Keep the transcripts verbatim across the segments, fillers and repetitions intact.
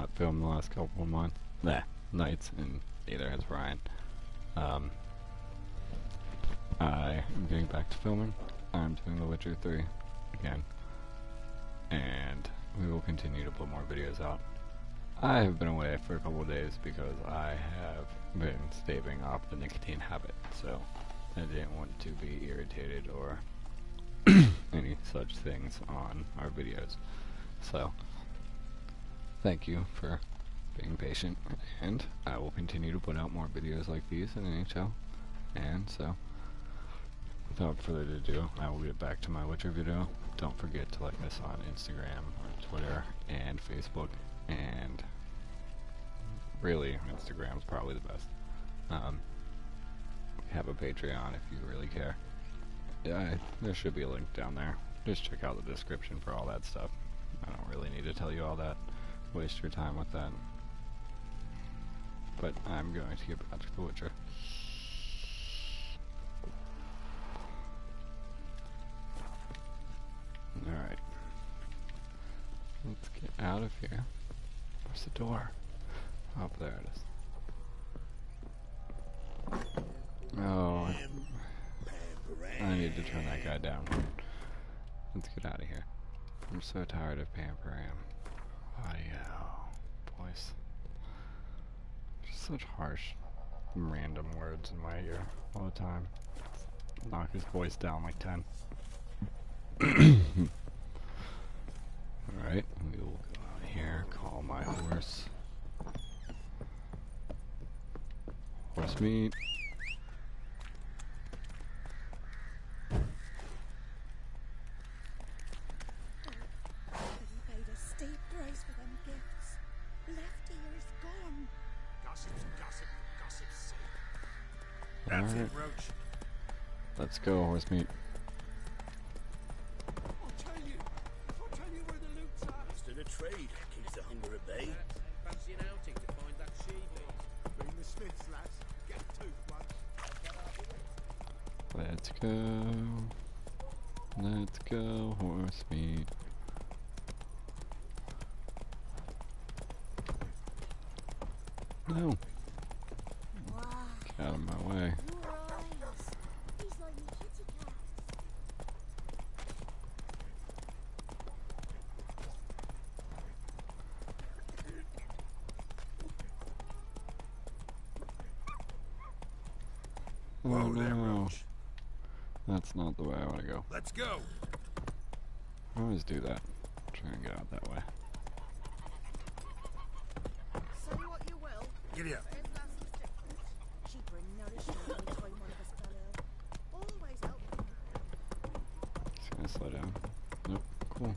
not filmed the last couple of months, nah, nights, and neither has Ryan. Um, I am getting back to filming. I'm doing The Witcher three again, and we will continue to put more videos out. I have been away for a couple of days because I have been staving off the nicotine habit, so I didn't want to be irritated or any such things on our videos. So, thank you for being patient, and I will continue to put out more videos like these in N H L. And so, without further ado, I will get back to my Witcher video. Don't forget to like us on Instagram, or Twitter, and Facebook, and really, Instagram is probably the best. Um, have a Patreon if you really care. Yeah, there should be a link down there. Just check out the description for all that stuff. I don't really need to tell you all that. Waste your time with that. But I'm going to get back to The Witcher. Alright. Let's get out of here. Where's the door? Oh, there it is. Oh. I I need to turn that guy down. Let's get out of here. I'm so tired of pampering. Audio. Voice. Just such harsh, random words in my ear all the time. Let's knock his voice down like ten. Alright, we will go out here, call my horse. Horse meat. That's it, Roach. Let's go, horse meat. I'll tell you. I'll tell you where the loots are. It's to the trade. Keeps the hunger at bay. Fancy an outing to find that she boy. Bring the smiths, lads. Get two ones. Let's go. Let's go, horse meat. No. Out of my way. Well, no. That's not the way I want to go. Let's go. I always do that. Try and get out that way. Say what you will. Giddy up. Slow down. Nope, cool.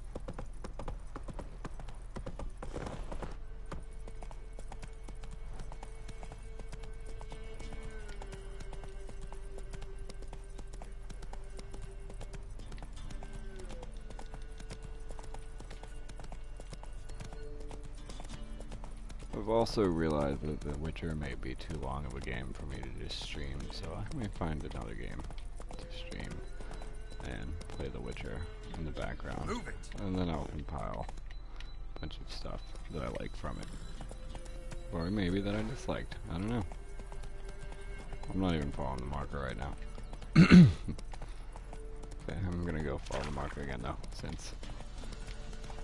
I've also realized that The Witcher may be too long of a game for me to just stream, so I may find another game to stream and play The Witcher in the background, and then I'll compile a bunch of stuff that I like from it, or maybe that I disliked, I don't know. I'm not even following the marker right now. Okay, I'm gonna go follow the marker again though, since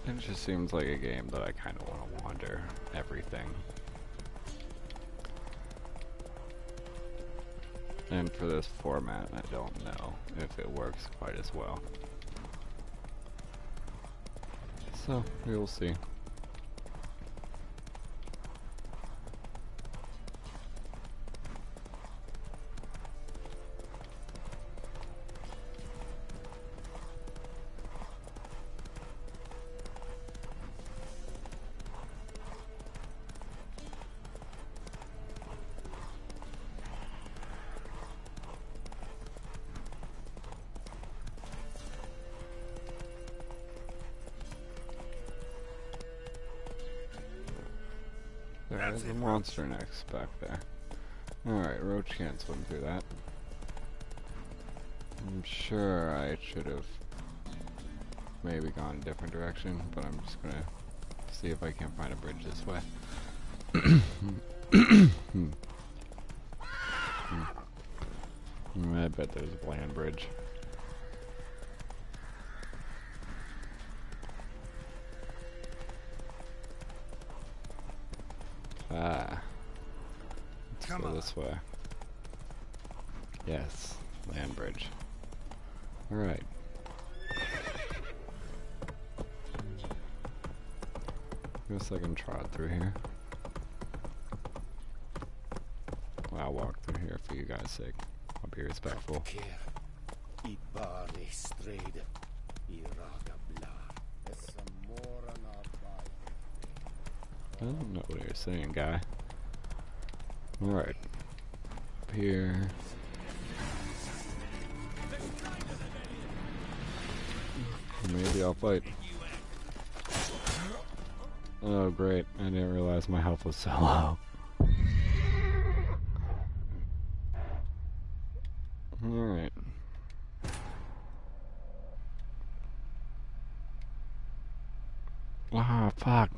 it just seems like a game that I kinda wanna wander everything. And for this format, I don't know if it works quite as well. So, we will see. There's a monster next back there. Alright, Roach can't swim through that. I'm sure I should have maybe gone a different direction, but I'm just gonna see if I can find a bridge this way. I bet there's a land bridge. Ah. Let's Come go on. this way. Yes, land bridge. Alright. Guess I can trot through here. Well, I'll walk through here for you guys' sake. I'll be respectful. I don't know what you're saying, guy. Alright. Up here. Maybe I'll fight. Oh great, I didn't realize my health was so low. Alright. Ah, fuck.